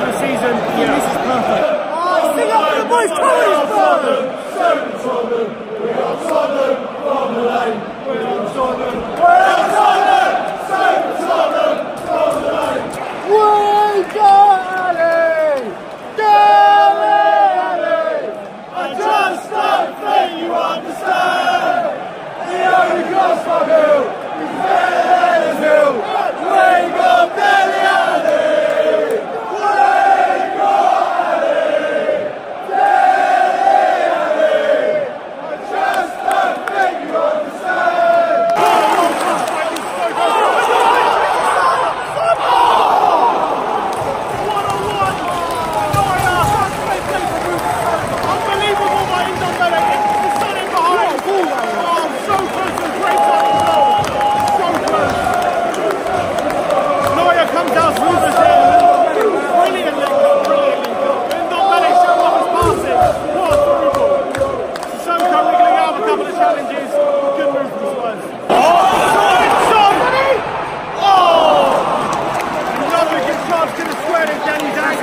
for the season. Yeah. This is perfect. Oh, sing up for the boys, Tony's brother! We're on Tottenham from the lane. We're on Tottenham. We're on Tottenham! Save Tottenham from the lane. We got Ali! Dele Ali! I just don't think you understand. The only cross for who is better than his hill. Wake up, Dele Ali! They've been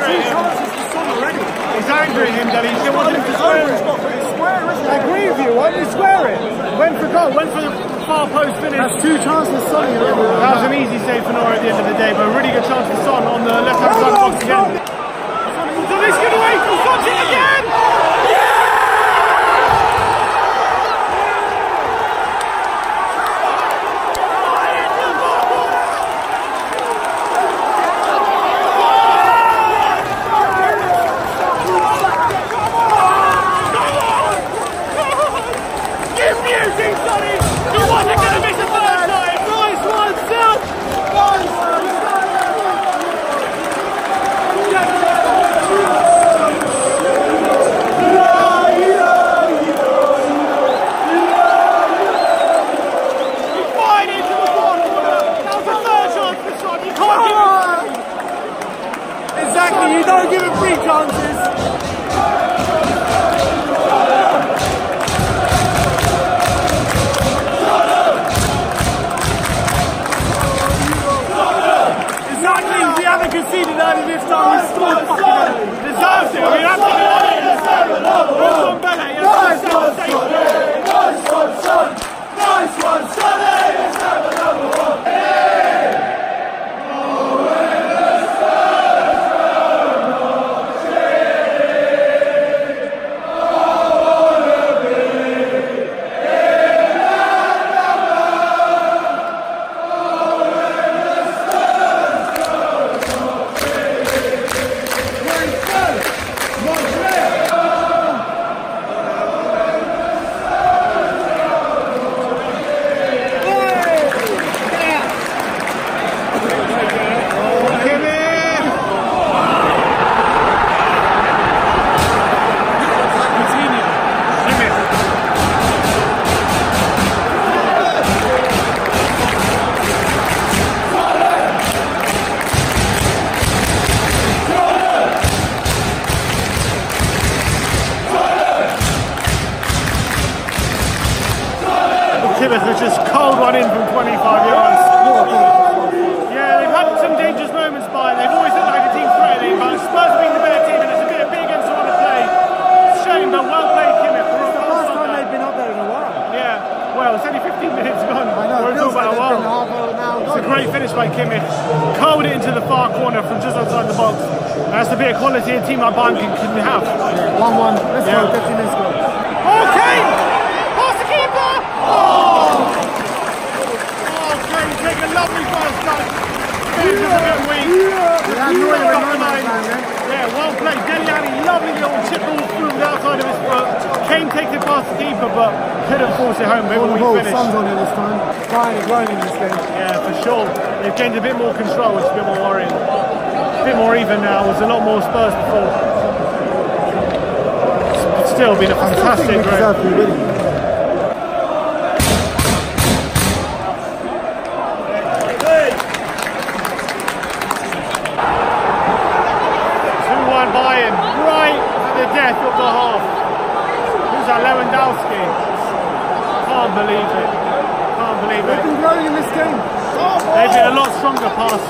a lot stronger past 5,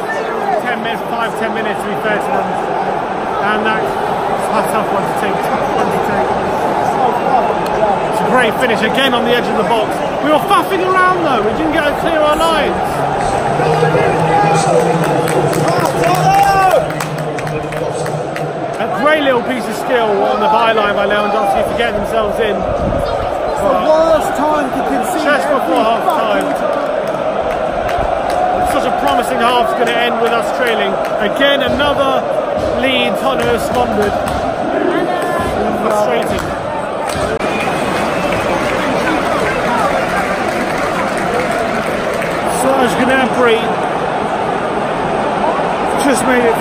10 minutes to be fair to them. and that's a tough one to take. It's a great finish again on the edge of the box. We were faffing around though, we didn't get to clear our lines. A great little piece of skill on the byline by Lewandowski to get themselves in. It's the worst time to concede. Just before half time. It's such a promising half's going to end with us trailing. Again, another lead Tottenham has squandered. Frustrating. Serge Gnabry just made it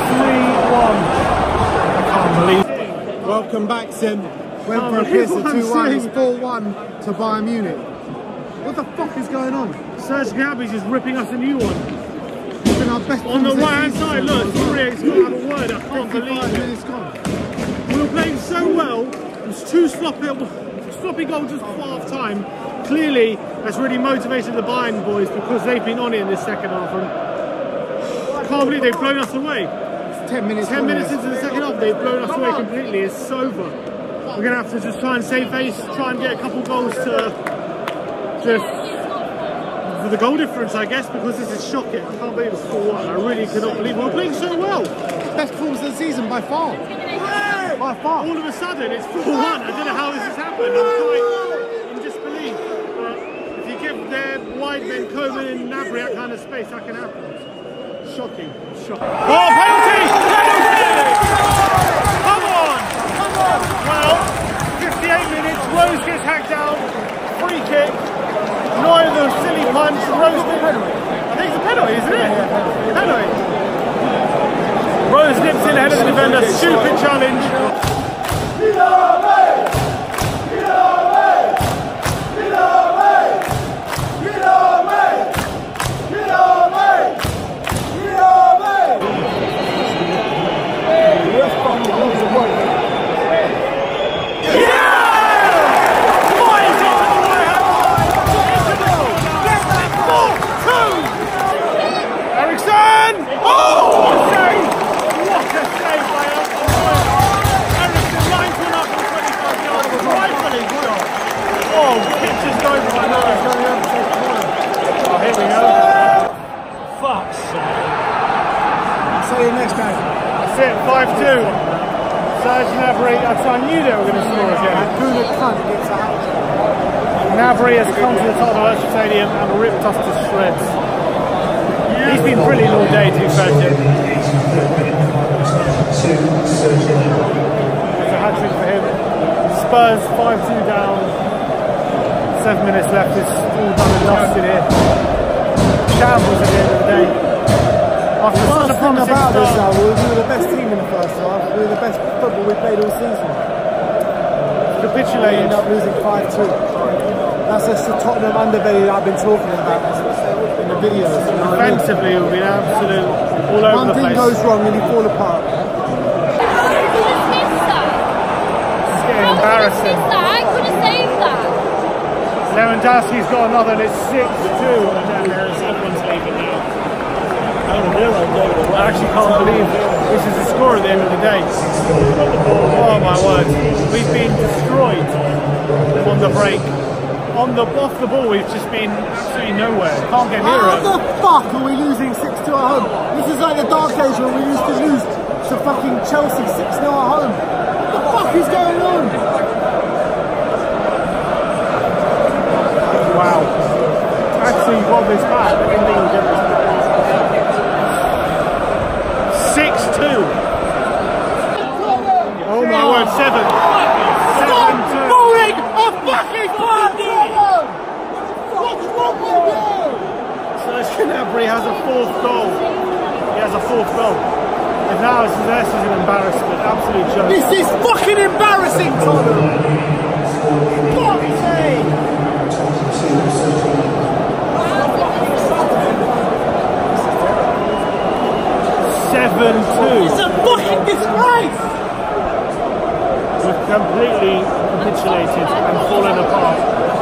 3-1. Welcome back, Sim. Went for a kiss at 2-1, it's 4-1 to Bayern Munich. What the fuck is going on? Serge Gnabry's is ripping us a new one. It's been our best on the right-hand side, look, Suriek's got a word, I can't believe it. We were playing so well, it was two sloppy goals just before half time. Clearly, that's really motivated the Bayern boys because they've been on it in this second half. And can't believe they've blown us away. 10 minutes into the second half, they've blown us away completely. It's sober. We're going to have to just try and save face, try and get a couple goals to just for the goal difference, I guess, because this is shocking. I can't believe it's 4-1. I really cannot believe we're playing so well. Best performance of the season by far. Hooray! By far. All of a sudden, it's 4-1. I don't know how this has happened. I'm in disbelief. But if you give their wide men Koeman and Gnabry that kind of space, that can happen. Shocking, shocking. Oh, penalty! Penalty! Come on! Come on! Well, 58 minutes, Rose gets hacked down, free kick, annoying the silly punch, Rose nips it. I think it's a penalty, isn't it? Penalty. Rose nips in ahead of the defender, stupid challenge. Gnabry has come to the top of the stadium and ripped us to shreds. He's been brilliant all day, to be fair to him. It's a hat-trick for him. Spurs 5-2 down. 7 minutes left. It's all done and dusted here. Shambles at the end of the day. After such a promising start. This now, we were the best team in the first half. We were the best football we played all season. Capitulated. We ended up losing 5-2. That's the Tottenham underbelly I've been talking about in the videos. Defensively, it would be absolute all over the place. One thing goes wrong and you fall apart. It's getting embarrassing. I could have saved that. Lewandowski's got another and it's 6-2. Someone's leaving now. I actually can't believe this is the score at the end of the day. Oh my word. We've been destroyed on the break. On the off the ball, we've just been absolutely nowhere. Can't get near it. How the fuck are we losing 6-2 at home? This is like the dark age when we used to lose to fucking Chelsea 6-0 at home. What the fuck is going on? Wow. Actually, you got this back. I didn't think we'd get this back. 6-2. Oh my word, 7-2. Boring a fucking party! Serge Gnabry has a fourth goal. He has a fourth goal. And now this is an embarrassment. Absolute joke. This is fucking embarrassing, Tottenham. Fuck's sake! Wow. 7-2. It's a fucking disgrace. We're completely capitulated and fallen apart.